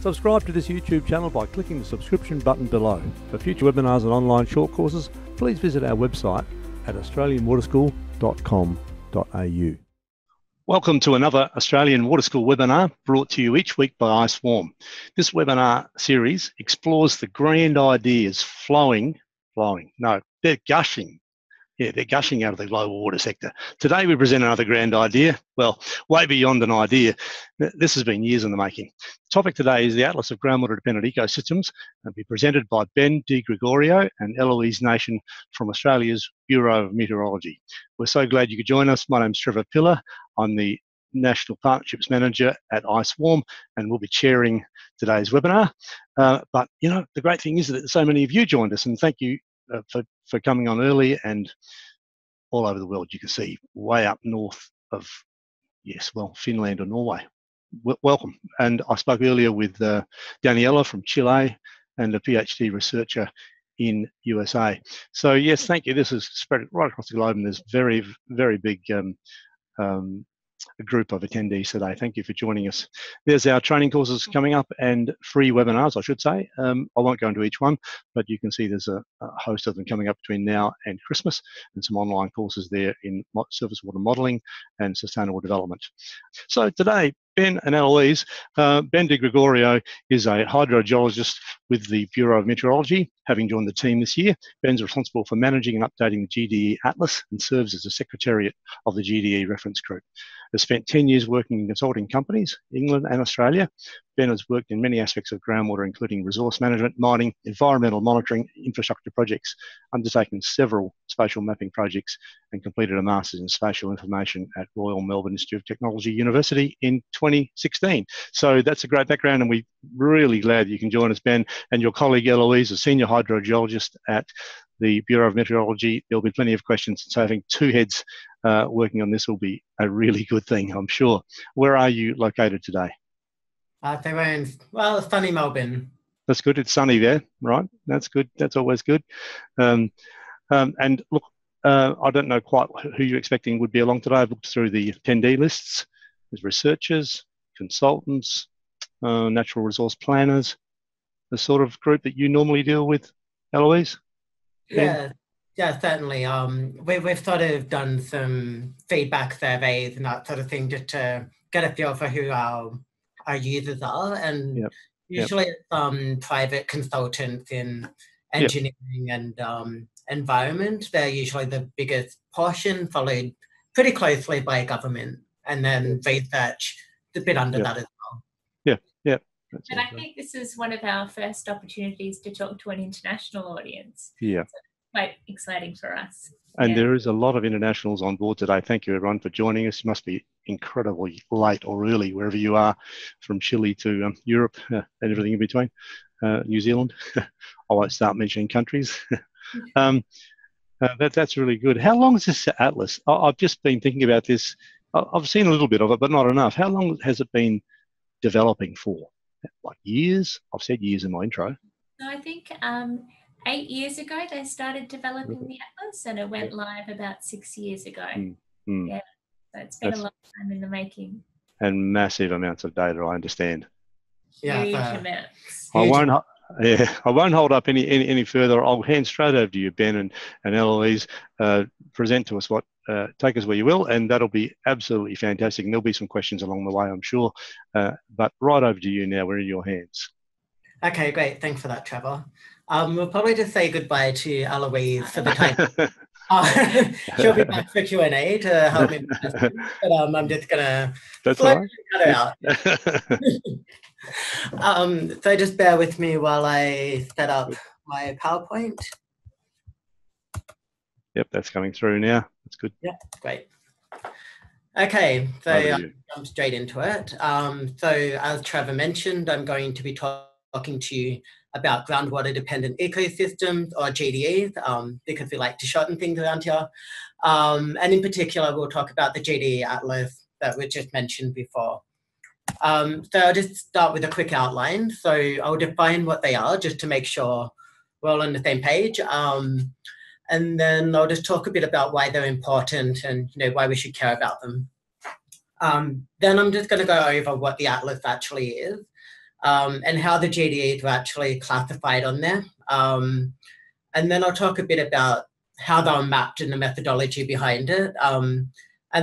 Subscribe to this YouTube channel by clicking the subscription button below. For future webinars and online short courses, please visit our website at australianwaterschool.com.au. Welcome to another Australian Water School webinar brought to you each week by ICE WaRM. This webinar series explores the grand ideas gushing out of the global water sector. Today we present another grand idea, well, way beyond an idea. This has been years in the making. The topic today is the Atlas of Groundwater-Dependent Ecosystems, and be presented by Ben DiGregorio and Eloise Nation from Australia's Bureau of Meteorology. We're so glad you could join us. My name's Trevor Pillar. I'm the National Partnerships Manager at ICE WaRM, and we'll be chairing today's webinar. But, you know, the great thing is that so many of you joined us, and thank you for coming on early, and all over the world. You can see way up north of, yes, well, Finland or Norway. Welcome. And I spoke earlier with Daniela from Chile and a PhD researcher in USA. So yes, thank you. This is spread right across the globe, and there's very, very big a group of attendees today. Thank you for joining us. There's our training courses coming up and free webinars, I should say. I won't go into each one, but you can see there's a host of them coming up between now and Christmas, and some online courses there in surface water modelling and sustainable development. So today, Ben and Eloise, Ben DiGregorio is a hydrogeologist with the Bureau of Meteorology, having joined the team this year. Ben's responsible for managing and updating the GDE Atlas and serves as the Secretariat of the GDE Reference Group. Has spent 10 years working in consulting companies, England and Australia. Ben has worked in many aspects of groundwater, including resource management, mining, environmental monitoring, infrastructure projects, undertaken several spatial mapping projects, and completed a Master's in Spatial Information at Royal Melbourne Institute of Technology University in 2016. So that's a great background, and we're really glad you can join us, Ben, and your colleague Eloise, a senior hydrogeologist at the Bureau of Meteorology. There'll be plenty of questions, so having two heads working on this will be a really good thing, I'm sure. Where are you located today? They were in, well, sunny Melbourne. That's good. It's sunny there, right? That's good. That's always good. And look, I don't know quite who you're expecting would be along today. I've looked through the attendee lists. There's researchers, consultants, natural resource planners, the sort of group that you normally deal with, Eloise? Yeah, certainly. We've sort of done some feedback surveys and that sort of thing, just to get a feel for who our users are. And usually it's private consultants in engineering and environment. They're usually the biggest portion, followed pretty closely by government, and then research a bit under that as well. But I think this is one of our first opportunities to talk to an international audience. Yeah. So quite exciting for us. And there is a lot of internationals on board today. Thank you, everyone, for joining us. You must be incredibly late or early, wherever you are, from Chile to Europe and everything in between, New Zealand. I won't start mentioning countries. That's really good. How long is this Atlas? I've just been thinking about this. I've seen a little bit of it, but not enough. How long has it been developing for? Like years? I've said years in my intro. So I think 8 years ago they started developing the Atlas, and it went live about 6 years ago. Yeah, so it's been a long time in the making. And massive amounts of data, I understand. Yeah, huge amounts. I won't hold up any further. I'll hand straight over to you, Ben and Eloise. Present to us take us where you will, and that'll be absolutely fantastic. And there'll be some questions along the way, I'm sure. But right over to you now. We're in your hands. Okay, great. Thanks for that, Trevor. We'll probably just say goodbye to Eloise for the time. She'll be back for Q&A to help me. But I'm just gonna cut her out. So just bear with me while I set up my PowerPoint. Yep, that's coming through now. That's good. Yeah, great. Okay, so I'll jump straight into it. So as Trevor mentioned, I'm going to be talking to you about groundwater dependent ecosystems, or GDEs, because we like to shorten things around here. And in particular, we'll talk about the GDE Atlas that we just mentioned before. So I'll just start with a quick outline. So I'll define what they are, just to make sure we're all on the same page. And then I'll just talk a bit about why they're important and, you know, why we should care about them. Then I'm just going to go over what the Atlas actually is, and how the GDEs were actually classified on there. And then I'll talk a bit about how they were mapped and the methodology behind it. And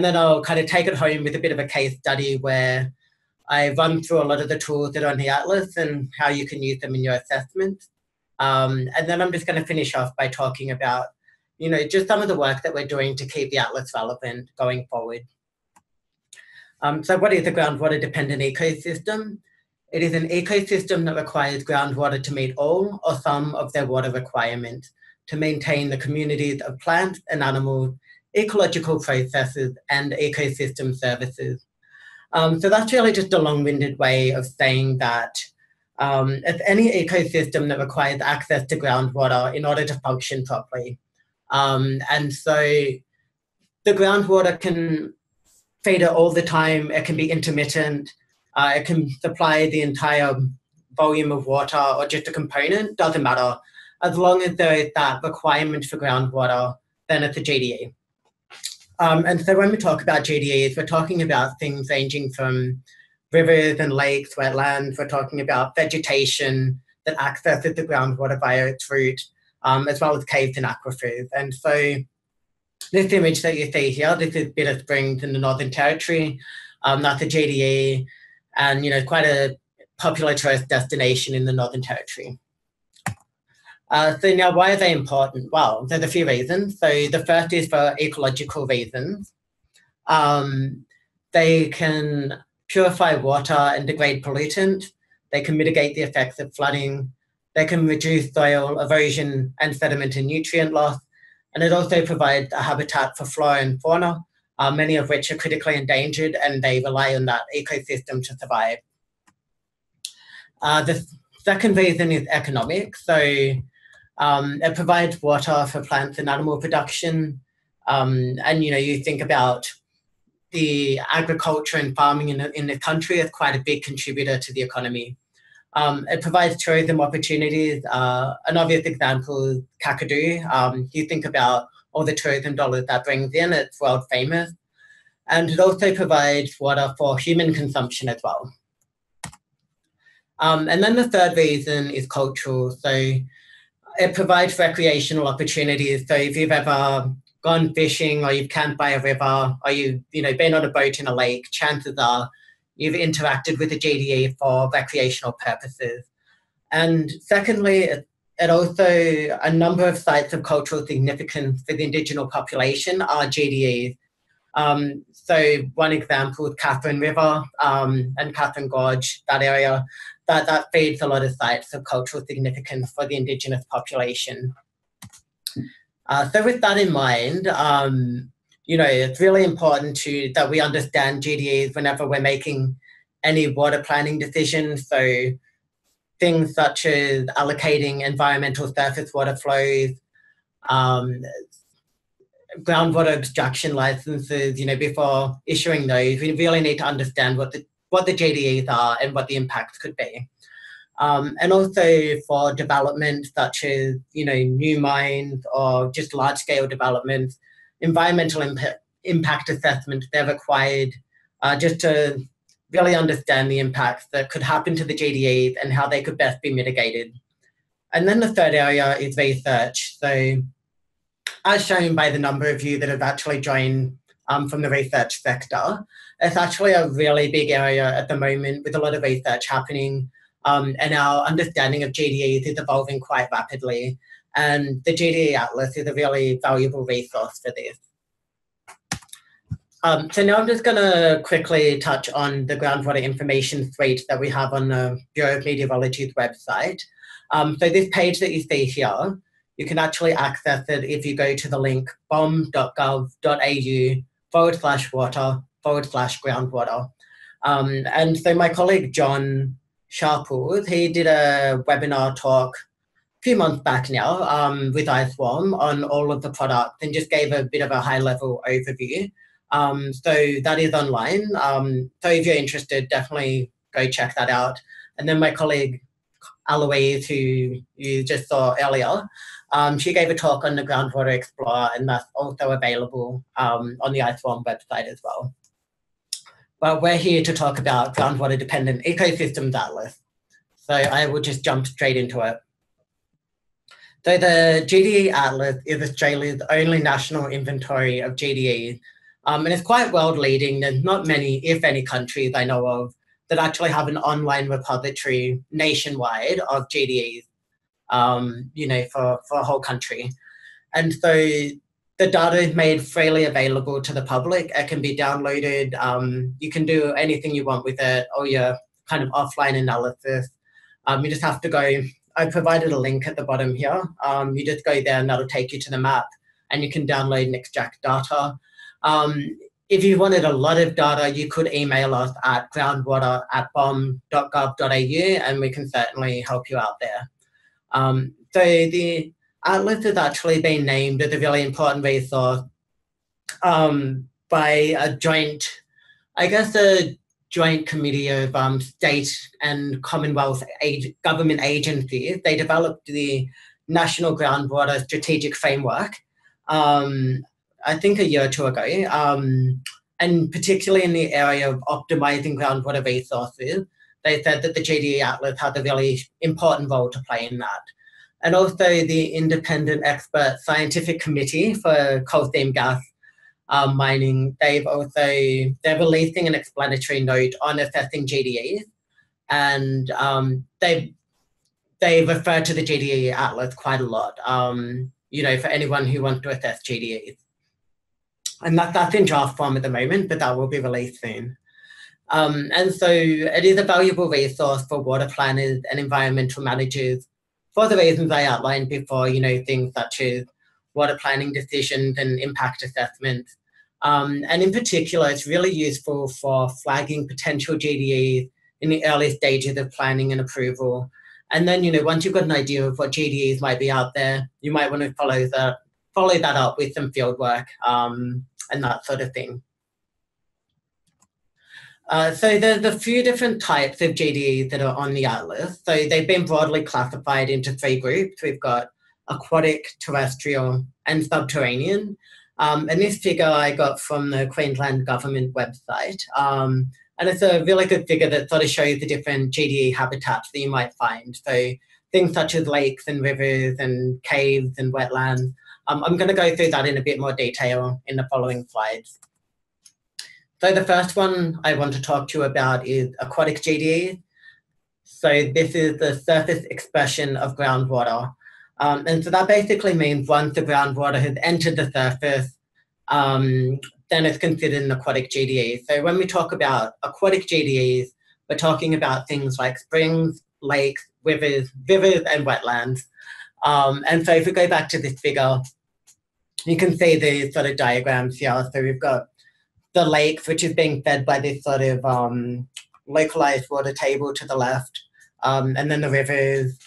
then I'll kind of take it home with a bit of a case study where I run through a lot of the tools that are on the Atlas and how you can use them in your assessment. And then I'm just going to finish off by talking about, you know, just some of the work that we're doing to keep the Atlas relevant going forward. So what is a groundwater-dependent ecosystem? It is an ecosystem that requires groundwater to meet all or some of their water requirements to maintain the communities of plants and animals, ecological processes, and ecosystem services. So that's really just a long-winded way of saying that it's any ecosystem that requires access to groundwater in order to function properly. And so the groundwater can feed it all the time, it can be intermittent, it can supply the entire volume of water or just a component, doesn't matter. As long as there is that requirement for groundwater, then it's a GDE. And so when we talk about GDEs, we're talking about things ranging from rivers and lakes, wetlands, we're talking about vegetation that accesses the groundwater via its route, as well as caves and aquifers. And so this image that you see here, this is Bitter Springs in the Northern Territory. That's a GDE and, you know, quite a popular tourist destination in the Northern Territory. So now, why are they important? Well, there's a few reasons. So the first is for ecological reasons. They can purify water and degrade pollutants. They can mitigate the effects of flooding. They can reduce soil erosion and sediment and nutrient loss. And it also provides a habitat for flora and fauna, many of which are critically endangered, and they rely on that ecosystem to survive. The second reason is economic. So it provides water for plants and animal production. And, you know, you think about the agriculture and farming in the country is quite a big contributor to the economy. It provides tourism opportunities. An obvious example is Kakadu. You think about all the tourism dollars that brings in, it's world famous. And it also provides water for human consumption as well. And then the third reason is cultural. So it provides recreational opportunities. So if you've ever gone fishing or you've camped by a river or you've been on a boat in a lake, chances are you've interacted with a GDE for recreational purposes. And secondly, it also, a number of sites of cultural significance for the indigenous population are GDEs. So one example is Catherine River and Catherine Gorge, that area, that feeds a lot of sites of cultural significance for the indigenous population. So with that in mind, you know, it's really important that we understand GDEs whenever we're making any water planning decisions. So things such as allocating environmental surface water flows, groundwater extraction licenses, you know, before issuing those, we really need to understand what the GDEs are and what the impacts could be. And also for development such as, you know, new mines or just large scale developments, environmental impact assessments, they're required just to really understand the impacts that could happen to the GDEs and how they could best be mitigated. And then the third area is research. So as shown by the number of you that have actually joined from the research sector, it's actually a really big area at the moment with a lot of research happening, and our understanding of GDEs is evolving quite rapidly. And the GDE Atlas is a really valuable resource for this. So now I'm just going to quickly touch on the groundwater information suite that we have on the Bureau of Meteorology's website. So this page that you see here, you can actually access it if you go to the link bom.gov.au/water/groundwater. And so my colleague John Sharples, he did a webinar talk few months back now with ICE WaRM on all of the products and just gave a bit of a high-level overview. So that is online. So if you're interested, definitely go check that out. And then my colleague Eloise, who you just saw earlier, she gave a talk on the Groundwater Explorer, and that's also available on the ICE WaRM website as well. But we're here to talk about Groundwater Dependent Ecosystems Atlas. So I will just jump straight into it. So the GDE Atlas is Australia's only national inventory of GDE, and it's quite world leading. There's not many, if any, countries I know of that actually have an online repository nationwide of GDEs, you know, for a whole country. And so the data is made freely available to the public. It can be downloaded. You can do anything you want with it, or your kind of offline analysis. You just have to go. I provided a link at the bottom here. You just go there and that'll take you to the map, and you can download and extract data. If you wanted a lot of data, you could email us at groundwater@bom.gov.au, and we can certainly help you out there. So the Atlas has actually been named as a really important resource by a joint, I guess, a joint committee of state and Commonwealth government agencies. They developed the National Groundwater Strategic Framework, I think a year or two ago, and particularly in the area of optimising groundwater resources, they said that the GDE Atlas had a really important role to play in that. And also the Independent Expert Scientific Committee for Coal Seam Gas mining, they're releasing an explanatory note on assessing GDEs, and they refer to the GDE Atlas quite a lot, you know, for anyone who wants to assess GDEs. And that's in draft form at the moment, but that will be released soon. And so it is a valuable resource for water planners and environmental managers for the reasons I outlined before, you know, things such as water planning decisions and impact assessments. And in particular, it's really useful for flagging potential GDEs in the early stages of planning and approval. And then, you know, once you've got an idea of what GDEs might be out there, you might want to follow that up with some field work and that sort of thing. So there's a few different types of GDEs that are on the Atlas. So they've been broadly classified into three groups. We've got aquatic, terrestrial, and subterranean. And this figure I got from the Queensland government website. And it's a really good figure that sort of shows the different GDE habitats that you might find. So things such as lakes and rivers and caves and wetlands. I'm going to go through that in a bit more detail in the following slides. So the first one I want to talk to you about is aquatic GDE. So this is the surface expression of groundwater. And so that basically means once the groundwater has entered the surface, then it's considered an aquatic GDE. So when we talk about aquatic GDEs, we're talking about things like springs, lakes, rivers and wetlands. And so if we go back to this figure, you can see the sort of diagrams here. So we've got the lakes, which is being fed by this sort of localized water table to the left, and then the rivers.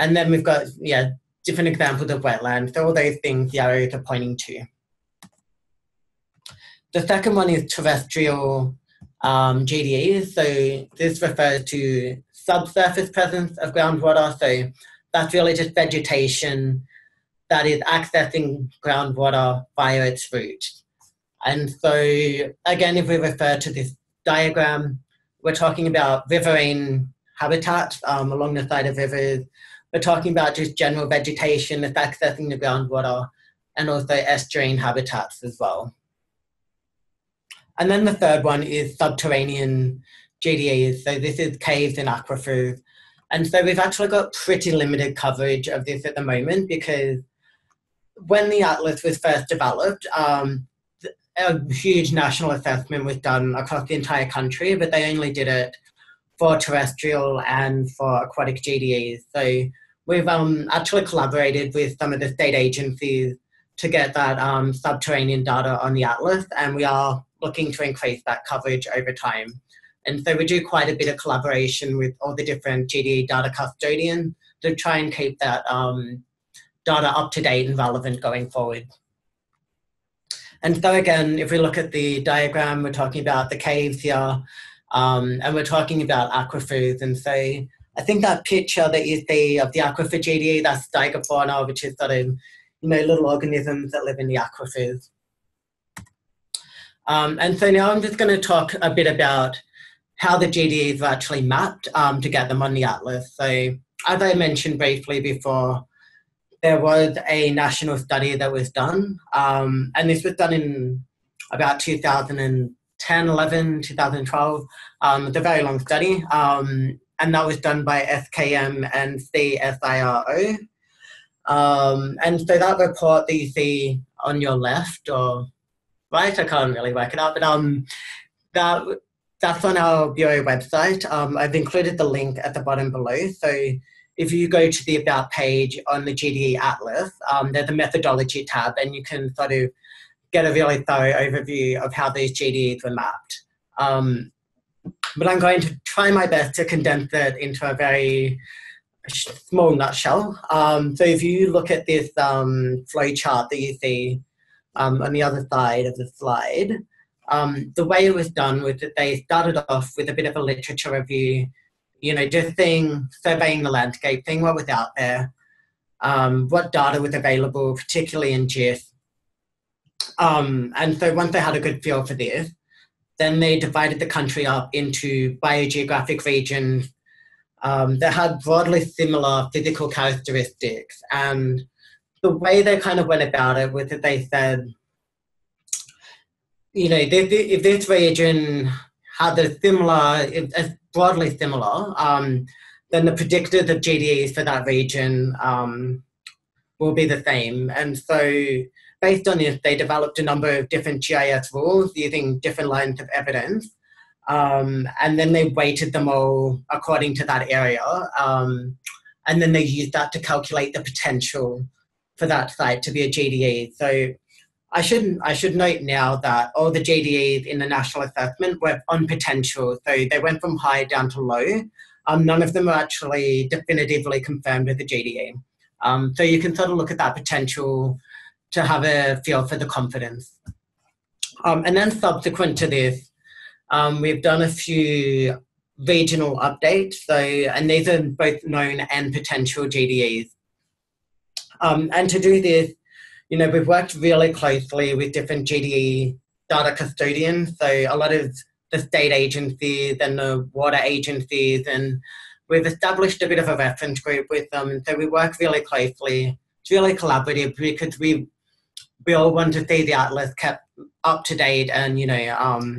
And then we've got, yeah, different examples of wetlands. So all those things the arrows are pointing to. The second one is terrestrial GDEs. So this refers to subsurface presence of groundwater. So that's really just vegetation that is accessing groundwater via its roots. And so, again, if we refer to this diagram, we're talking about riverine habitats along the side of rivers. We're talking about just general vegetation that's accessing the groundwater, and also estuarine habitats as well. And then the third one is subterranean GDEs. So this is caves and aquifers. And so we've actually got pretty limited coverage of this at the moment, because when the Atlas was first developed, a huge national assessment was done across the entire country, but they only did it for terrestrial and for aquatic GDEs. So we've actually collaborated with some of the state agencies to get that subterranean data on the Atlas, and we are looking to increase that coverage over time. And so we do quite a bit of collaboration with all the different GDE data custodians to try and keep that data up to date and relevant going forward. And so again, if we look at the diagram, we're talking about the caves here, and we're talking about aquifers. And so I think that picture that you see of the aquifer GDE, that's stygofauna, which is sort of, you know, little organisms that live in the aquifers. And so now I'm just going to talk a bit about how the GDE is actually mapped to get them on the atlas. So as I mentioned briefly before, there was a national study that was done, and this was done in about 2010, 11, 2012. It's a very long study, and that was done by SKM and CSIRO. And so that report that you see on your left or right, I can't really work it out, but that's on our Bureau website. I've included the link at the bottom below. So if you go to the About page on the GDE Atlas, there's a methodology tab and you can sort of get a really thorough overview of how these GDEs were mapped. But I'm going to try my best to condense it into a very small nutshell. So if you look at this flow chart that you see on the other side of the slide, the way it was done was that they started off with a bit of a literature review, you know, just surveying the landscape, seeing what was out there, what data was available, particularly in GIS. And so once they had a good feel for this, then they divided the country up into biogeographic regions that had broadly similar physical characteristics. And the way they kind of went about it was that they said, you know, if this region had a similar, broadly similar, then the predictors of GDEs for that region will be the same. And so based on this, they developed a number of different GIS rules using different lines of evidence. And then they weighted them all according to that area. And then they used that to calculate the potential for that site to be a GDE. So I should note now that all the GDEs in the national assessment were on potential. So they went from high down to low. None of them are actually definitively confirmed as a GDE. So you can sort of look at that potential to have a feel for the confidence. And then subsequent to this, we've done a few regional updates. So, and these are both known and potential GDEs. And to do this, you know, we've worked really closely with different GDE data custodians, so a lot of the state agencies and the water agencies, and we've established a bit of a reference group with them. So we work really closely. It's really collaborative because we all want to see the atlas kept up to date and, you know,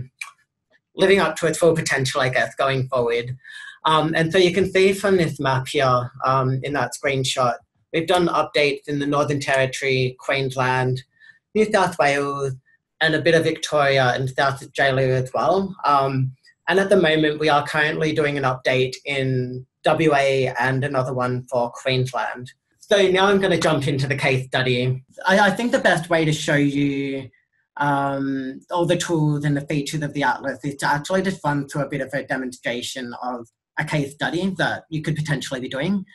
living up to its full potential, I guess, going forward. And so you can see from this map here in that screenshot, we've done updates in the Northern Territory, Queensland, New South Wales, and a bit of Victoria and South Australia as well. And at the moment, we are currently doing an update in WA and another one for Queensland. So now I'm going to jump into the case study. I think the best way to show you all the tools and the features of the atlas is to actually just run through a bit of a demonstration of a case study that you could potentially be doing.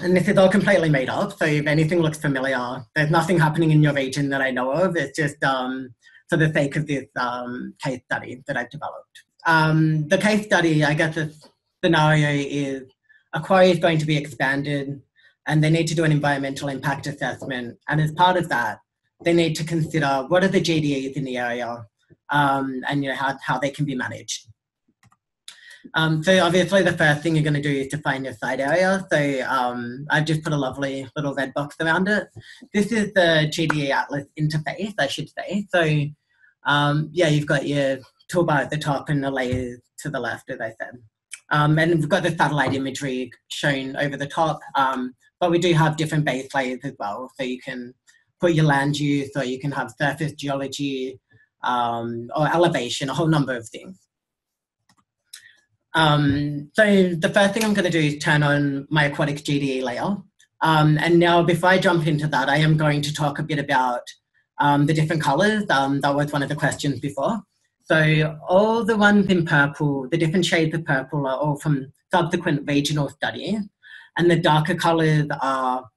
And this is all completely made up, so if anything looks familiar, there's nothing happening in your region that I know of. It's just for the sake of this case study that I've developed. The case study, I guess the scenario is a quarry is going to be expanded and they need to do an environmental impact assessment. And as part of that, they need to consider what are the GDEs in the area and, you know, how they can be managed. So obviously the first thing you're going to do is define your site area. So I've just put a lovely little red box around it. This is the GDE Atlas interface, I should say. So yeah, you've got your toolbar at the top and the layers to the left, as I said. And we've got the satellite imagery shown over the top, but we do have different base layers as well. So you can put your land use, or you can have surface geology or elevation, a whole number of things. So the first thing I'm going to do is turn on my aquatic GDE layer. And now before I jump into that, I am going to talk a bit about the different colours. That was one of the questions before. So all the ones in purple, the different shades of purple are all from subsequent regional studies. And the darker colours are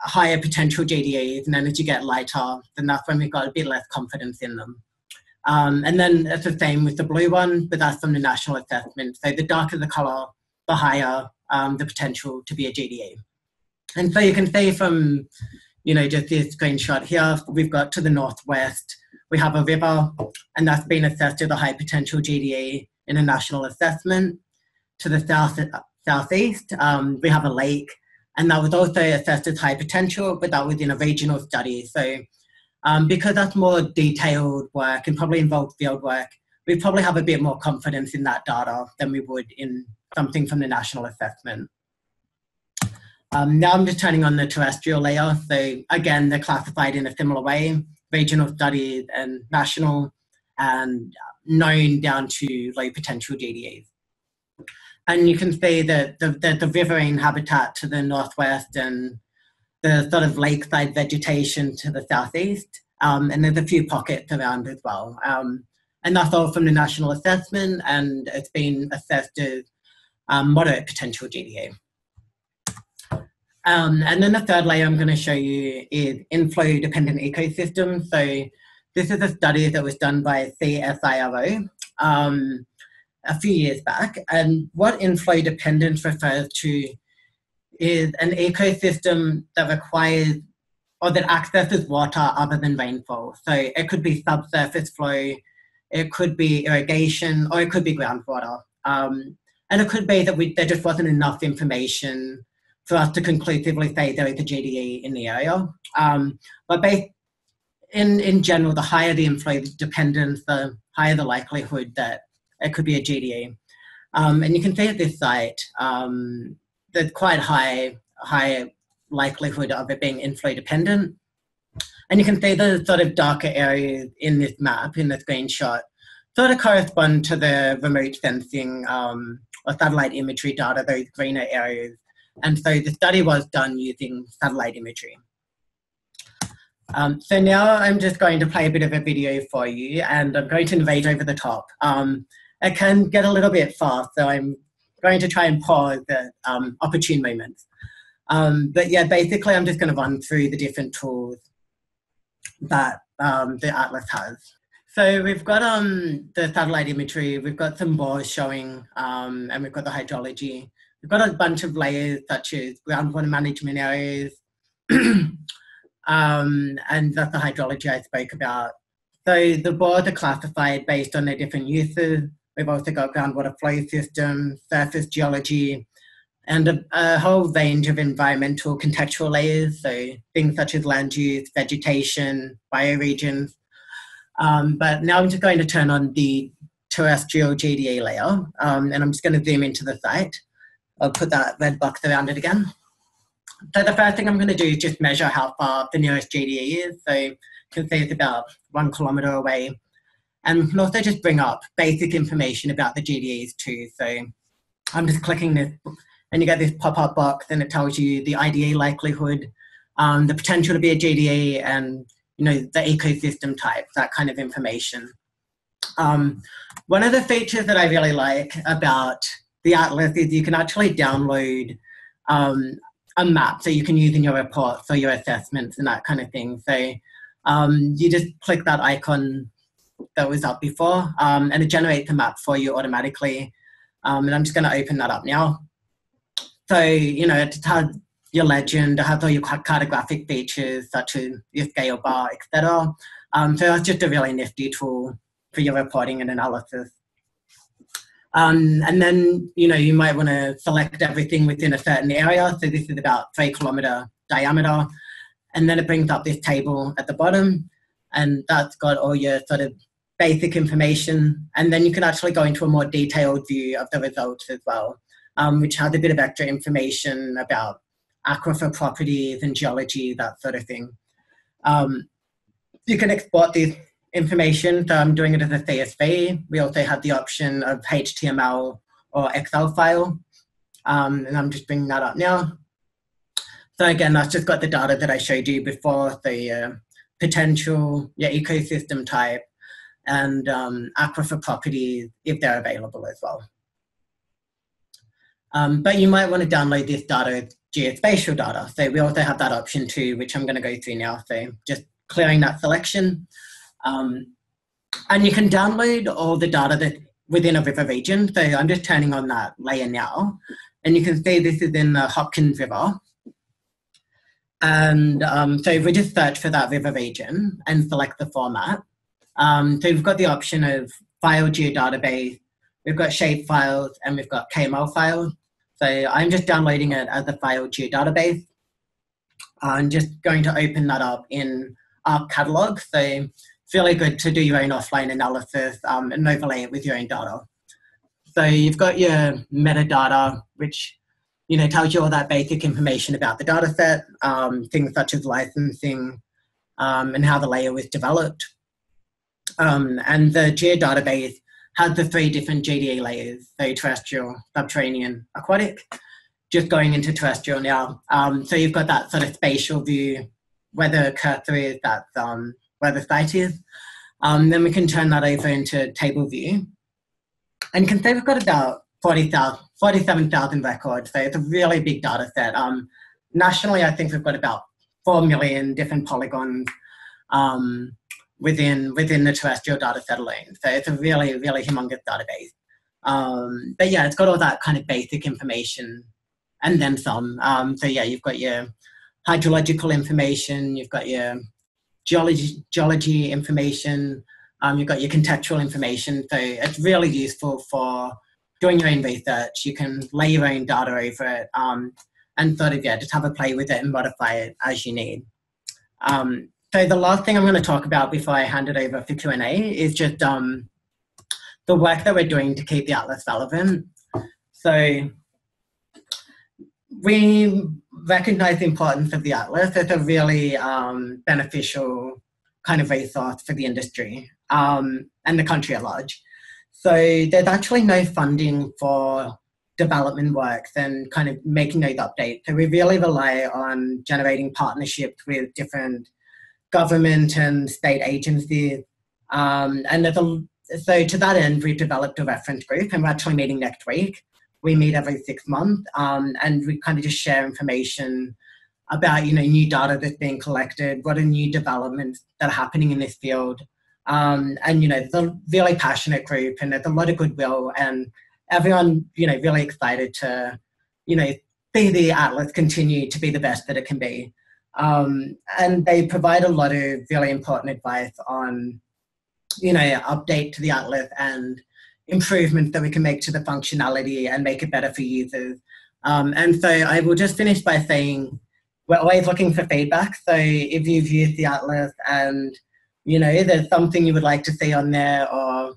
higher potential GDEs, and then as you get lighter, then that's when we've got a bit less confidence in them. And then it's the same with the blue one, but that's from the national assessment. So the darker the colour, the higher the potential to be a GDE. And so you can see from, you know, just this screenshot here, we've got to the northwest, We have a river, and that's been assessed as a high potential GDE in a national assessment. To the southeast, we have a lake, and that was also assessed as high potential, but that was in a regional study. So because that's more detailed work and probably involved field work, we probably have a bit more confidence in that data than we would in something from the national assessment. Now I'm just turning on the terrestrial layer. So again, they're classified in a similar way, regional studies and national, and known down to low potential GDEs. And you can see that the riverine habitat to the northwest and the sort of lakeside vegetation to the southeast, and there's a few pockets around as well. And that's all from the national assessment, and it's been assessed as moderate potential GDE. And then the third layer I'm going to show you is inflow dependent ecosystems. So this is a study that was done by CSIRO a few years back. And what inflow dependence refers to is an ecosystem that requires or that accesses water other than rainfall. So it could be subsurface flow, it could be irrigation, or it could be groundwater. And it could be that there just wasn't enough information for us to conclusively say there is a GDE in the area. But based in general, the higher the inflow dependence, the higher the likelihood that it could be a GDE. And you can see at this site, there's quite high likelihood of it being inflow dependent. And you can see the sort of darker areas in this map, in the screenshot, sort of correspond to the remote sensing or satellite imagery data, those greener areas. And so the study was done using satellite imagery. So now I'm just going to play a bit of a video for you, and I'm going to invade over the top. It can get a little bit fast, so I'm going to try and pause at opportune moments. But yeah, basically I'm just going to run through the different tools that the Atlas has. So we've got the satellite imagery, we've got some bores showing, and we've got the hydrology. We've got a bunch of layers such as groundwater management areas, and that's the hydrology I spoke about. So the bores are classified based on their different uses. We've also got groundwater flow systems, surface geology, and a whole range of environmental contextual layers. So things such as land use, vegetation, bioregions. But now I'm just going to turn on the terrestrial GDE layer, and I'm just going to zoom into the site. I'll put that red box around it again. So the first thing I'm going to do is just measure how far the nearest GDE is. So you can see it's about 1 kilometre away. And we can also just bring up basic information about the GDEs too. So I'm just clicking this and you get this pop-up box, and it tells you the IDE likelihood, the potential to be a GDE, and you know, the ecosystem type, that kind of information. One of the features that I really like about the Atlas is you can actually download a map that you can use in your reports or your assessments and that kind of thing. So you just click that icon that was up before, and it generates a map for you automatically. And I'm just going to open that up now. So, you know, it has your legend, it has all your cartographic features such as your scale bar, etc. So that's just a really nifty tool for your reporting and analysis. And then, you know, you might want to select everything within a certain area. So this is about 3 kilometre diameter. And then it brings up this table at the bottom, and that's got all your sort of basic information. And then you can actually go into a more detailed view of the results as well, which has a bit of extra information about aquifer properties and geology, that sort of thing. You can export these information, so I'm doing it as a CSV. We also have the option of HTML or Excel file, and I'm just bringing that up now. So again, that's just got the data that I showed you before, the potential, your ecosystem type, and aquifer properties if they're available as well. But you might want to download this data as geospatial data. So we also have that option too, which I'm going to go through now. So just clearing that selection. And you can download all the data that's within a river region. So I'm just turning on that layer now, and you can see this is in the Hopkins River. And so if we just search for that river region and select the format, So we've got the option of file geodatabase, we've got shape files, and we've got KML files. So I'm just downloading it as a file geodatabase. I'm just going to open that up in ArcCatalog. So it's really good to do your own offline analysis and overlay it with your own data. So you've got your metadata, which tells you all that basic information about the data set, things such as licensing and how the layer was developed. And the geodatabase has the three different GDE layers, so terrestrial, subterranean, aquatic. Just going into terrestrial now. So you've got that sort of spatial view, where the cursor is, that's where the site is. Then we can turn that over into table view. And you can say we've got about 47,000 records, so it's a really big data set. Nationally, I think we've got about 4 million different polygons within the terrestrial data set alone. So it's a really, really humongous database. But yeah, it's got all that kind of basic information and then some. So yeah, you've got your hydrological information, you've got your geology information, you've got your contextual information. So it's really useful for doing your own research. You can lay your own data over it and sort of, yeah, just have a play with it and modify it as you need. So the last thing I'm going to talk about before I hand it over for Q&A is just the work that we're doing to keep the atlas relevant. So we recognise the importance of the atlas. It's a really beneficial kind of resource for the industry and the country at large. So there's actually no funding for development works and kind of making those updates. So we really rely on generating partnerships with different government and state agencies. So to that end, we've developed a reference group, and we're actually meeting next week. We meet every 6 months, and we kind of just share information about, new data that's being collected, what are new developments that are happening in this field. And, it's a really passionate group, and there's a lot of goodwill, and everyone, really excited to, see the atlas continue to be the best that it can be. And they provide a lot of really important advice on, update to the atlas and improvement that we can make to the functionality and make it better for users. And so I will just finish by saying we're always looking for feedback. So if you've used the atlas and, there's something you would like to see on there or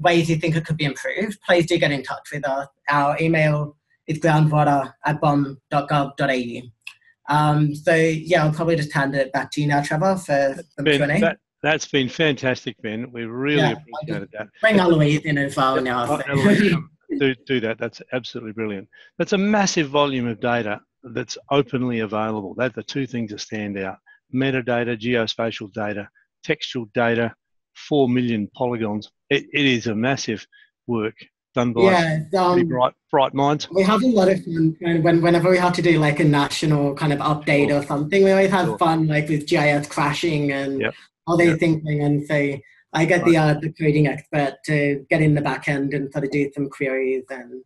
ways you think it could be improved, please do get in touch with us. Our email is groundwater@bom.gov.au. So yeah, I'll probably just hand it back to you now, Trevor, for some Q&A. That's been fantastic, Ben. We really appreciated that. Bring Eloise in as well now. Do that. That's absolutely brilliant. That's a massive volume of data that's openly available. That's the two things that stand out. Metadata, geospatial data, textual data, 4 million polygons. It is a massive work done by bright minds. We have a lot of fun whenever we have to do like a national kind of update or something. We always have fun like with GIS crashing and all these things. And so I get the coding expert to get in the back end and sort of do some queries. And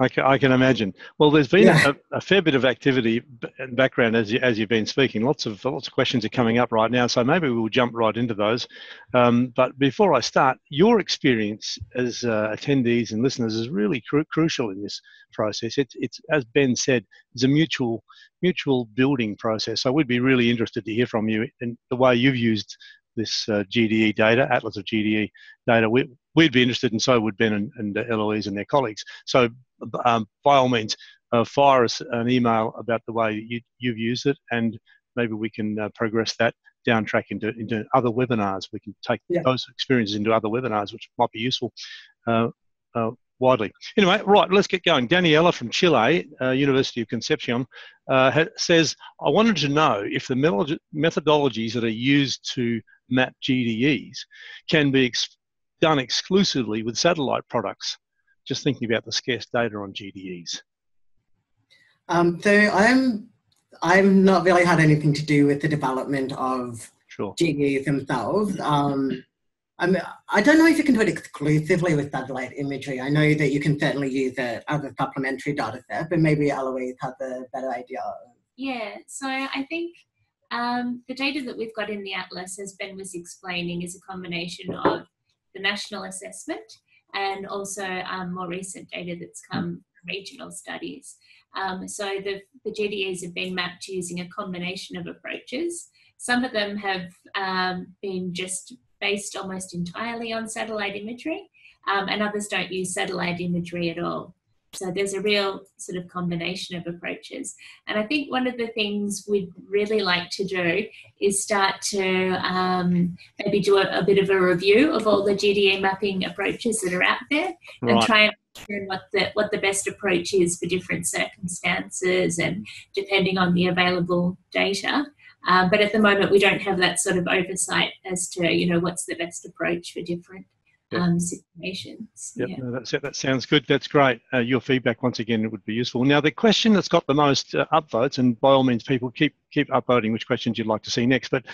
I can imagine. Well, there's been a fair bit of activity and background as you've been speaking. Lots of questions are coming up right now, so maybe we'll jump right into those. But before I start, your experience as attendees and listeners is really crucial in this process. It's as Ben said, it's a mutual building process. So we'd be really interested to hear from you and the way you've used this GDE data, Atlas of GDE data. We'd be interested, and so would Ben and Eloise and their colleagues. So by all means, fire us an email about the way you've used it, and maybe we can progress that down track into other webinars. We can take those experiences into other webinars, which might be useful widely. Anyway, right, let's get going. Daniela from Chile, University of Concepcion, says, I wanted to know if the methodologies that are used to map GDEs can be done exclusively with satellite products. Just thinking about the scarce data on GDEs. So I'm not really had anything to do with the development of GDEs themselves. I don't know if you can do it exclusively with satellite imagery. I know that you can certainly use it as a supplementary data set, but maybe Eloise has a better idea. Yeah, so I think The data that we've got in the Atlas, as Ben was explaining, is a combination of the national assessment and also more recent data that's come from regional studies. So the GDEs have been mapped using a combination of approaches. Some of them have been just based almost entirely on satellite imagery, and others don't use satellite imagery at all. So there's a real sort of combination of approaches. And I think one of the things we'd really like to do is start to maybe do a bit of a review of all the GDE mapping approaches that are out there, right, and try and understand what the best approach is for different circumstances and depending on the available data. But at the moment, we don't have that sort of oversight as to, you know, what's the best approach for different situations. Yep. Yeah, no, that's it. That sounds good. That's great. Your feedback once again would be useful. Now, the question that's got the most upvotes, and by all means, people keep upvoting which questions you'd like to see next. But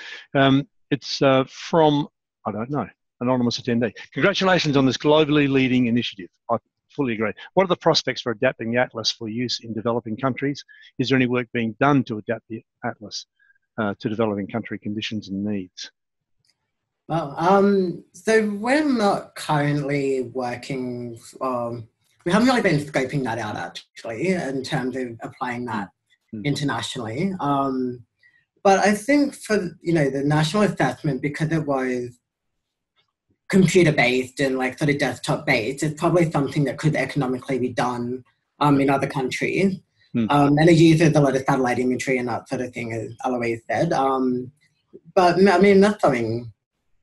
it's from, I don't know, anonymous attendee. Congratulations on this globally leading initiative. I fully agree. What are the prospects for adapting the Atlas for use in developing countries? Is there any work being done to adapt the Atlas to developing country conditions and needs? Well, so we're not currently working, we haven't really been scoping that out actually in terms of applying that internationally. But I think for, you know, the national assessment, because it was computer-based and like sort of desktop-based, it's probably something that could economically be done in other countries. And it uses a lot of satellite imagery and that sort of thing, as Eloise said. But I mean, that's something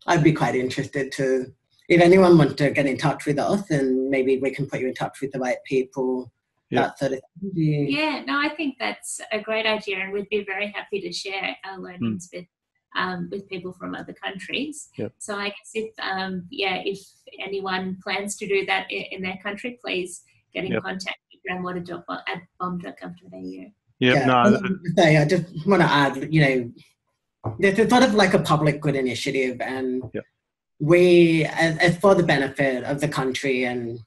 I'd be quite interested to, if anyone wants to get in touch with us, and maybe we can put you in touch with the right people, that sort of thing. Yeah, no, I think that's a great idea, and we'd be very happy to share our learnings with people from other countries. So I guess if, if anyone plans to do that in their country, please get in contact with groundwater.bomb.com.au. Yeah, no. I just want to add, you know, it's sort of like a public good initiative, and we, it's for the benefit of the country and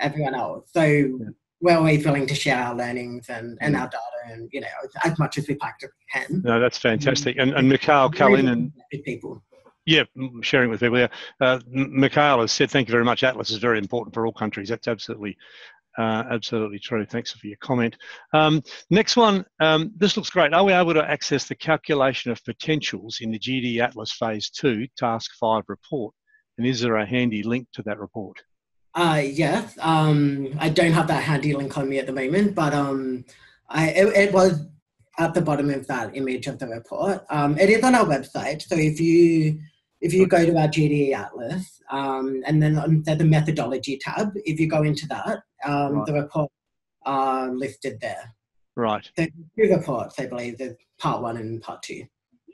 everyone else. So we're always willing to share our learnings and our data, and, you know, as much as we practically can. No, that's fantastic. And Mikhail Kalin and people. Yeah, sharing with people. Yeah, Mikhail has said, "Thank you very much. Atlas is very important for all countries." That's absolutely. Absolutely true. Thanks for your comment. Next one. This looks great. Are we able to access the calculation of potentials in the GDE Atlas Phase 2 Task 5 report? And is there a handy link to that report? Yes. I don't have that handy link on me at the moment, but it was at the bottom of that image of the report. It is on our website. So if you go to our GDE Atlas, and then there's the methodology tab, if you go into that, the report are listed there. Right. So two reports, I believe, there's part one and part two.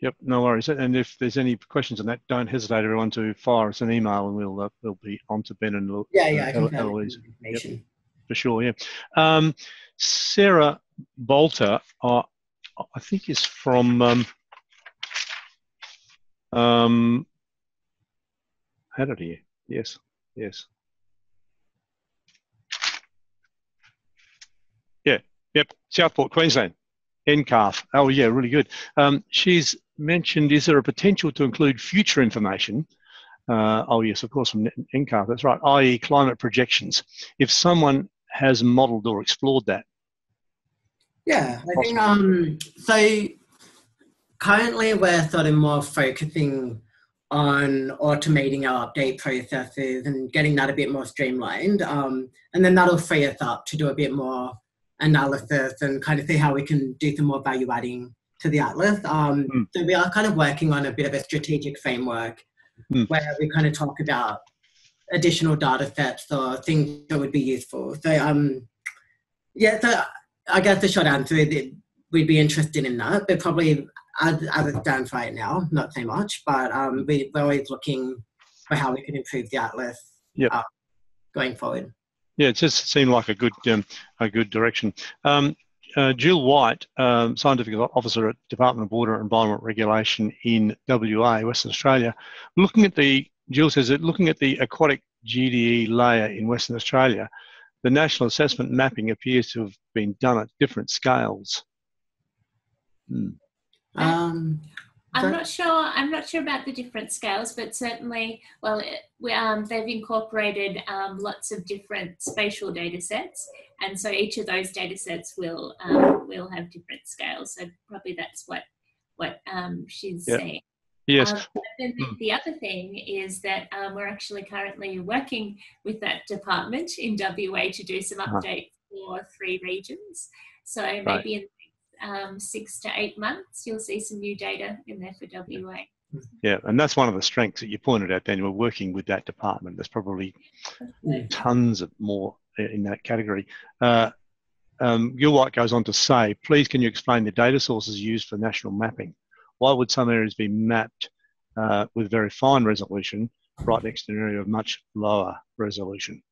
Yep, no worries. And if there's any questions on that, don't hesitate, everyone, to fire us an email, and we'll be on to Ben and Eloise. I can find information. Yep, for sure, yeah. Sarah Bolter, I think is from... had it here. Yes. Southport, Queensland, NCARF. Oh, yeah, really good. She's mentioned, is there a potential to include future information? Oh, yes, of course, from NCARF, that's right, i.e. climate projections, if someone has modelled or explored that. Yeah, I think, so... Currently, we're sort of more focusing on automating our update processes and getting that a bit more streamlined. And then that'll free us up to do a bit more analysis and kind of see how we can do some more value adding to the Atlas. So we are kind of working on a bit of a strategic framework where we kind of talk about additional data sets or things that would be useful. So, so I guess the short answer is we'd be interested in that, but probably... As it stands right now, not so much, but we're always looking for how we can improve the Atlas going forward. Yeah, it just seemed like a good direction. Jill White, Scientific Officer at Department of Water and Environment Regulation in WA, Western Australia, Jill says that looking at the aquatic GDE layer in Western Australia, the national assessment mapping appears to have been done at different scales. I'm not sure about the different scales, but certainly, well, they've incorporated lots of different spatial data sets, and so each of those data sets will have different scales. So probably that's what she's saying. Yes. Then the other thing is that we're actually currently working with that department in WA to do some updates for 3 regions. So maybe in the next 6 to 8 months, you'll see some new data in there for WA. Yeah, and that's one of the strengths that you pointed out, Daniel. We're working with that department. There's probably tons of more in that category. Jill White goes on to say, please can you explain the data sources used for national mapping? Why would some areas be mapped with very fine resolution right next to an area of much lower resolution?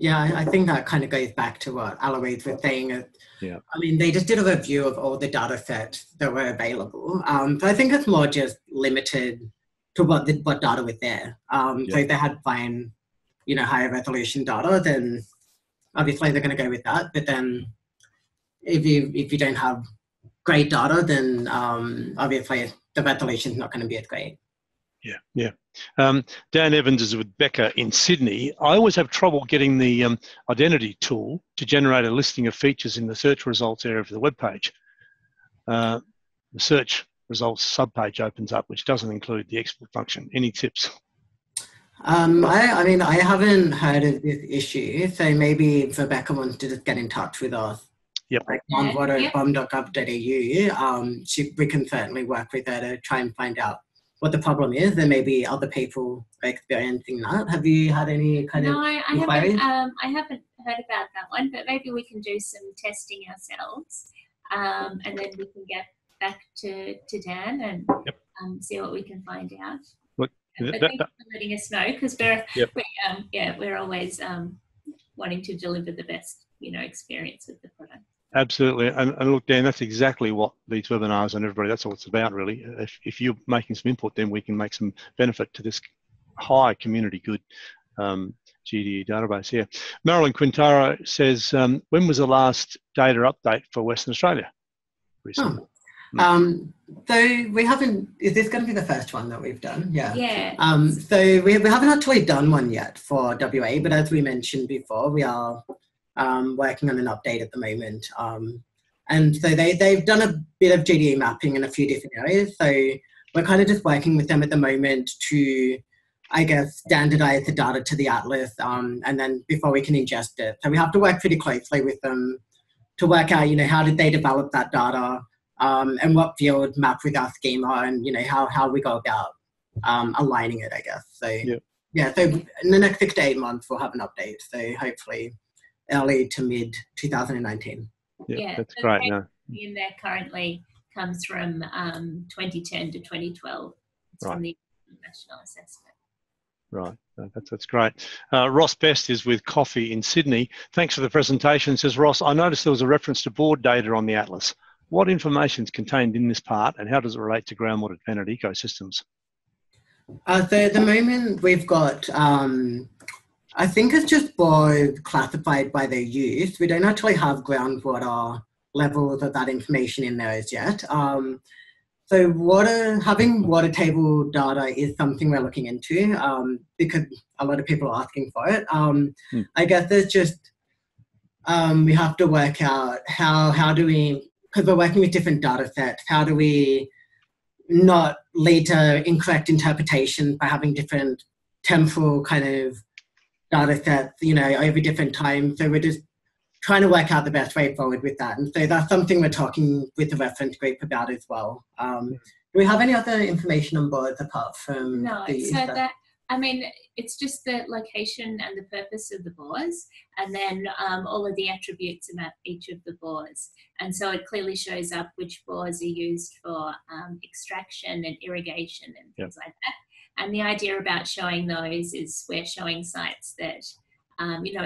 Yeah, I think that kind of goes back to what Eloise was saying. Yeah. I mean, they just did a review of all the data sets that were available. So I think it's more just limited to what data was there. So if they had fine, higher resolution data, then obviously they're going to go with that. But then if you don't have great data, then obviously the resolution is not going to be as great. Yeah. Dan Evans is with Becca in Sydney. I always have trouble getting the identity tool to generate a listing of features in the search results area of the webpage. The search results subpage opens up, which doesn't include the export function. Any tips? I mean, I haven't heard of this issue, so maybe Rebecca wants to just get in touch with us. Yep. Like groundwater.com.gov.au, we can certainly work with her to try and find out what the problem is, and maybe other people are experiencing that. Have you had any kind of inquiries? No, I haven't heard about that one, but maybe we can do some testing ourselves, and then we can get back to Dan and see what we can find out. But thank you for letting us know, because we're always wanting to deliver the best experience with the product. Absolutely, and look, Dan, that's exactly what these webinars and everybody—that's all it's about, really. If you're making some input, then we can make some benefit to this high community good GDE database here. Marilyn Quintaro says, when was the last data update for Western Australia? Recently. So we haven't. Is this going to be the first one that we've done? Yeah. Yeah. So we haven't actually done one yet for WA, but as we mentioned before, we are working on an update at the moment. And so they've done a bit of GDE mapping in a few different areas. So we're kind of just working with them at the moment to, I guess, standardize the data to the atlas and then before we can ingest it. So we have to work pretty closely with them to work out, how did they develop that data and what field map with our schema and, how we go about aligning it, I guess. So, so in the next 6 to 8 months, we'll have an update. So hopefully early to mid 2019. Yeah, that's great. Yeah. In there currently comes from 2010 to 2012. It's from the national assessment. Right, that's great. Ross Best is with Coffey in Sydney. Thanks for the presentation. Says Ross, I noticed there was a reference to board data on the atlas. What information is contained in this part, and how does it relate to groundwater-dependent ecosystems? So at the moment we've got I think it's just board classified by their use. We don't actually have groundwater levels of that information in there as yet. So having water table data is something we're looking into because a lot of people are asking for it. I guess there's just, we have to work out how do we, because we're working with different data sets, how do we not lead to incorrect interpretation by having different temporal kind of data sets, over different times. So we're just trying to work out the best way forward with that. And so that's something we're talking with the reference group about as well. Do we have any other information on board apart from it's just the location and the purpose of the bores, and then all of the attributes about each of the bores. And so it clearly shows up which bores are used for extraction and irrigation and things like that. And the idea about showing those is we're showing sites that,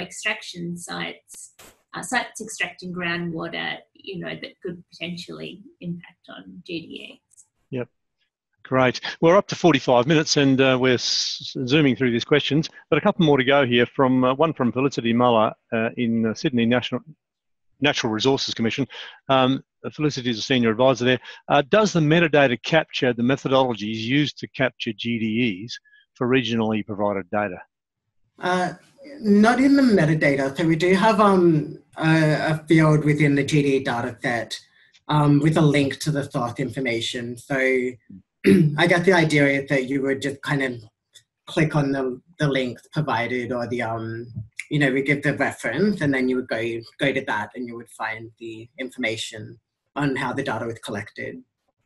extraction sites, sites extracting groundwater, that could potentially impact on GDEs. Yep. Great. We're up to 45 minutes and we're zooming through these questions, but a couple more to go here from one from Felicity Muller in Sydney Natural Resources Commission. Felicity is a senior advisor there. Does the metadata capture the methodologies used to capture GDEs for regionally provided data? Not in the metadata. So we do have a field within the GDE data set with a link to the source information. So I guess the idea is that you would just kind of click on the links provided, or the, you know, we give the reference, and then you would go to that and you would find the information on how the data was collected.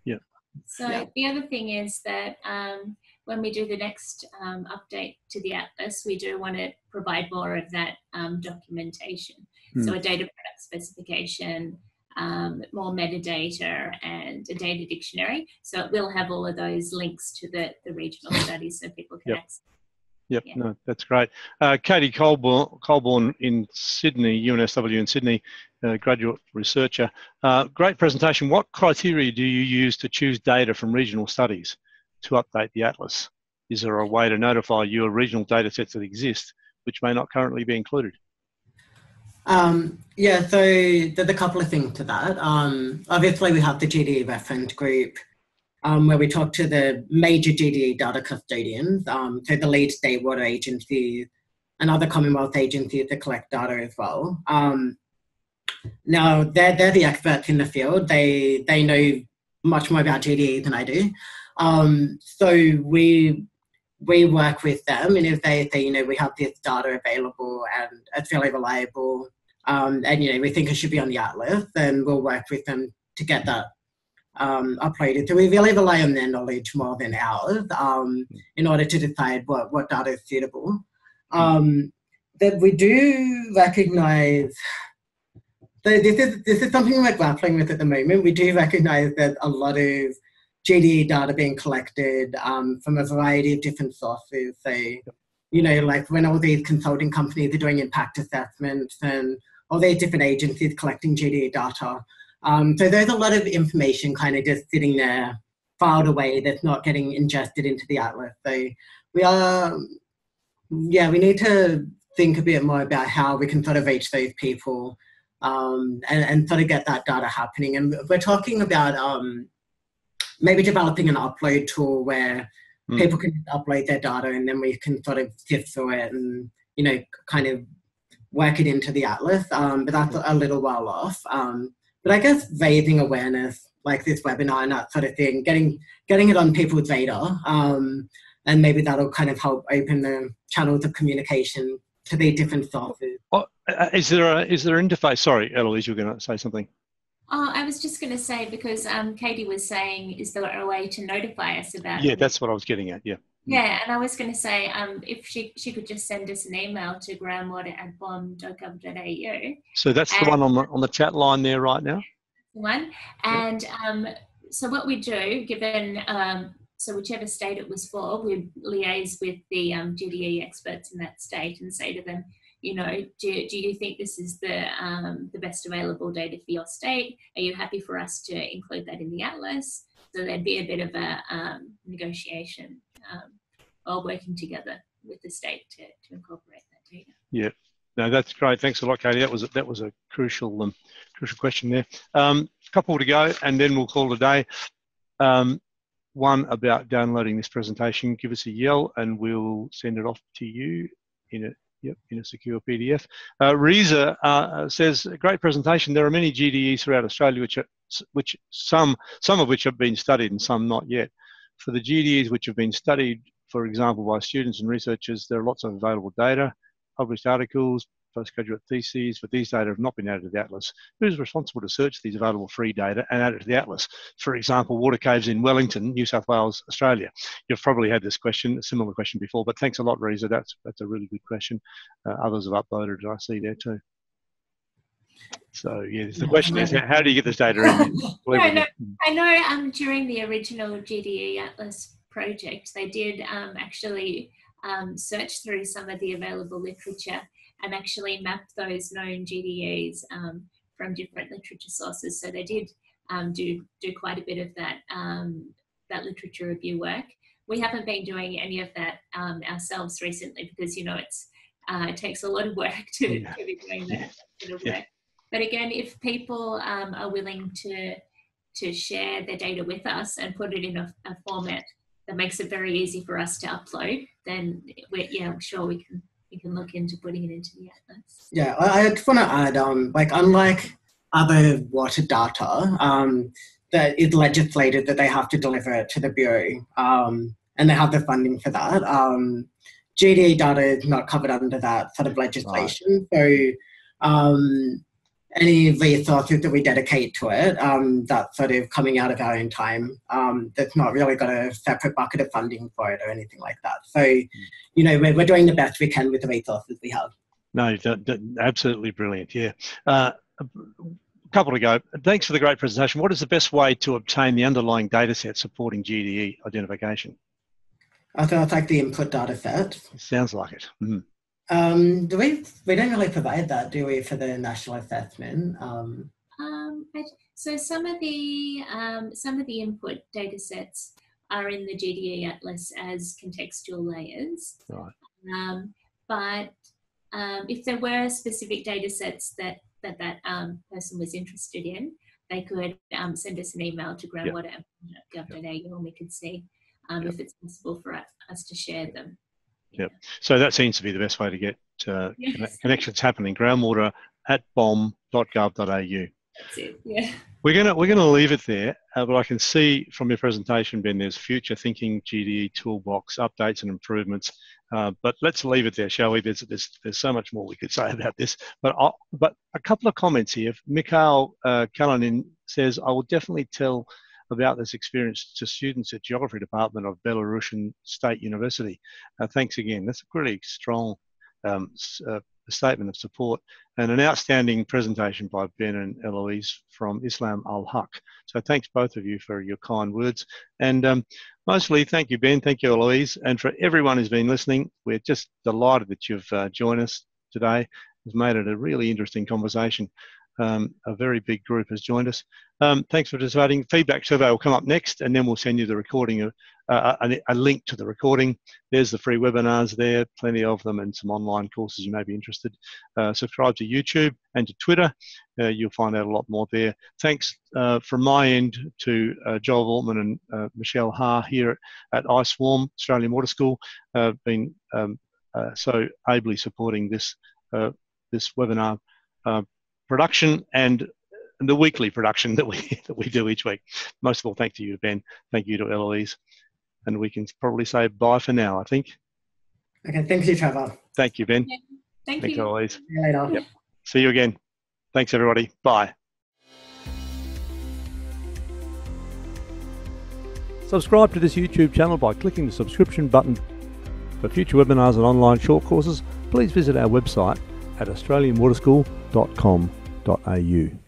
Yeah. So the other thing is that when we do the next update to the Atlas, we do want to provide more of that documentation. So a data product specification, more metadata, and a data dictionary. So it will have all of those links to the regional studies so people can access. Yep, yeah. No, that's great. Katie Colborne in Sydney, UNSW in Sydney, graduate researcher. Great presentation. What criteria do you use to choose data from regional studies to update the Atlas? Is there a way to notify you of regional data sets that exist which may not currently be included? Yeah, so there's a couple of things to that. Obviously, we have the GDE reference group, where we talk to the major GDE data custodians, so the lead state water agencies and other Commonwealth agencies that collect data as well. Now, they're the experts in the field. They know much more about GDE than I do. So we work with them, and if they say, you know, we have this data available and it's fairly reliable, and, you know, we think it should be on the Atlas, then we'll work with them to get that uploaded. So we really rely on their knowledge more than ours in order to decide what data is suitable. That we do recognise, so this is something we're grappling with at the moment. We do recognise that a lot of GDE data being collected from a variety of different sources. So, you know, like when all these consulting companies are doing impact assessments and all these different agencies collecting GDE data. So there's a lot of information kind of just sitting there, filed away, that's not getting ingested into the Atlas. So we are, yeah, we need to think a bit more about how we can sort of reach those people and sort of get that data happening. And we're talking about maybe developing an upload tool where people can upload their data, and then we can sort of sift through it and, you know, kind of work it into the Atlas. But that's a little while off. But I guess raising awareness, like this webinar and that sort of thing, getting it on people's radar, and maybe that'll kind of help open the channels of communication to the different sources. Oh, is there an interface? Sorry, Eloise, you were going to say something. Oh, I was just going to say, because Katie was saying, is there a way to notify us about it? Yeah, that's what I was getting at, yeah. Yeah, and I was going to say, if she could just send us an email to groundwater@wam.gov.au. So that's the one on the chat line there right now? One. And so what we do, given, so whichever state it was for, we liaise with the GDE experts in that state and say to them, you know, do you think this is the best available data for your state? Are you happy for us to include that in the Atlas? So there'd be a bit of a negotiation or working together with the state to incorporate that data. Yeah, no, that's great. Thanks a lot, Katie. That was a crucial question there. Couple to go, and then we'll call it a day. One about downloading this presentation. Give us a yell, and we'll send it off to you in a secure PDF. Reza says, a great presentation. There are many GDEs throughout Australia, which some of which have been studied and some not yet. For the GDEs which have been studied, for example, by students and researchers, there are lots of available data, published articles, postgraduate theses, but these data have not been added to the Atlas. Who's responsible to search these available free data and add it to the Atlas? For example, water caves in Wellington, New South Wales, Australia. You've probably had this question, a similar question before, but thanks a lot, Reza. That's a really good question. Others have uploaded, I see there too. So yeah, the question is, how do you get this data in? I know during the original GDE Atlas project, they did actually search through some of the available literature and actually map those known GDEs from different literature sources. So they did do quite a bit of that literature review work. We haven't been doing any of that ourselves recently because, you know, it takes a lot of work to be doing that sort of work. But again, if people are willing to share their data with us and put it in a format that makes it very easy for us to upload, then we're, yeah, I'm sure we can look into putting it into the Atlas. Yeah, I just want to add, like unlike other water data, that is legislated that they have to deliver it to the Bureau, and they have the funding for that. GDE data is not covered under that sort of legislation, right. So any resources that we dedicate to it, that's sort of coming out of our own time, that's not really got a separate bucket of funding for it or anything like that. So, you know, we're doing the best we can with the resources we have. No, absolutely brilliant, yeah. A couple to go. Thanks for the great presentation. What is the best way to obtain the underlying data set supporting GDE identification? I thought it's like the input data set. Sounds like it. Mm. We don't really provide that, do we, for the national assessment? So some of the input data sets are in the GDE Atlas as contextual layers. Right. But if there were specific data sets that person was interested in, they could send us an email to groundwater.gov.au, and we could see if it's possible for us to share them. Yep. So that seems to be the best way to get connections happening. groundwater@bom.gov.au. That's it. Yeah. We're gonna leave it there, but I can see from your presentation, Ben, there's future thinking, GDE toolbox updates and improvements. But let's leave it there, shall we? There's so much more we could say about this. But a couple of comments here. Mikhail Kalanin says, I will definitely tell about this experience to students at Geography Department of Belarusian State University. Thanks again. That's a really strong statement of support and an outstanding presentation by Ben and Eloise from Islam Al-Haq. So thanks both of you for your kind words. And mostly thank you, Ben, thank you, Eloise. And for everyone who's been listening, we're just delighted that you've joined us today. It's made it a really interesting conversation. A very big group has joined us. Thanks for participating. Feedback survey will come up next, and then we'll send you the recording, a link to the recording. There's the free webinars there, plenty of them, and some online courses you may be interested. Subscribe to YouTube and to Twitter. You'll find out a lot more there. Thanks from my end to Joel Altman and Michelle Ha here at ICE WaRM, Australian Water School, been so ably supporting this webinar production and the weekly production that we do each week. Most of all, thank you to Ben. Thank you to Eloise. And we can probably say bye for now, I think. Okay, thank you, Trevor. Thank you, Ben. Yeah, thank you, Eloise. See you later. Yep. See you again. Thanks, everybody. Bye. Subscribe to this YouTube channel by clicking the subscription button. For future webinars and online short courses, please visit our website at australianwaterschool.com.au.